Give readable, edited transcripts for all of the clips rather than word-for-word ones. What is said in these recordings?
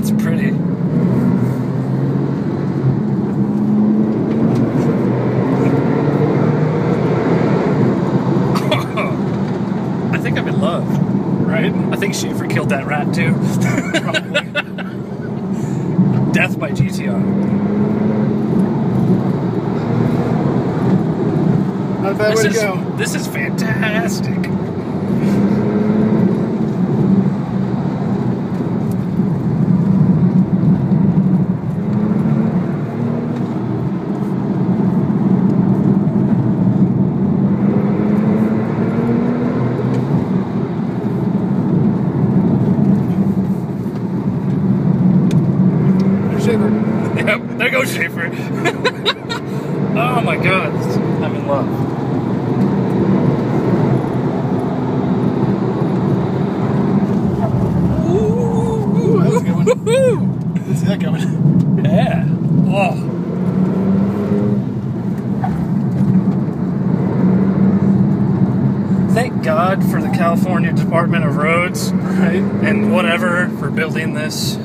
that's pretty. I think I'm in love. Right? I think Schaefer killed that rat too. Probably. Death by GTR. Not a bad way to go. This is fantastic. Yep, there goes Schaefer. Oh my god, I'm in love. Ooh, that was a good one. Woo-hoo. Didn't see that coming. Yeah. Oh. Thank God for the California Department of Roads, right? And whatever for building this.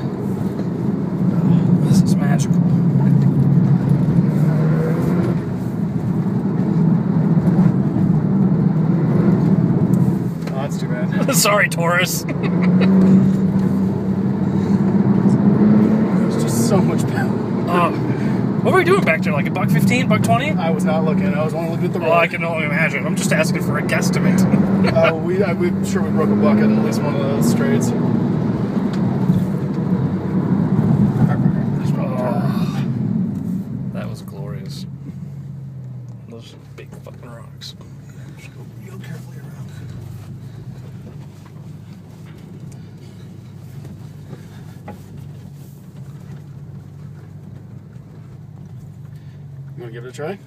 This is magical. Oh, that's too bad. Sorry, Taurus. There's just so much power. What were we doing back there? Like a $1.15, $1.20? I was not looking. I was only looking at the road. Well, I can only imagine. I'm just asking for a guesstimate. I'm sure we broke a bucket in at least one of those straights. Those big fucking rocks. Just go real carefully around. You want to give it a try?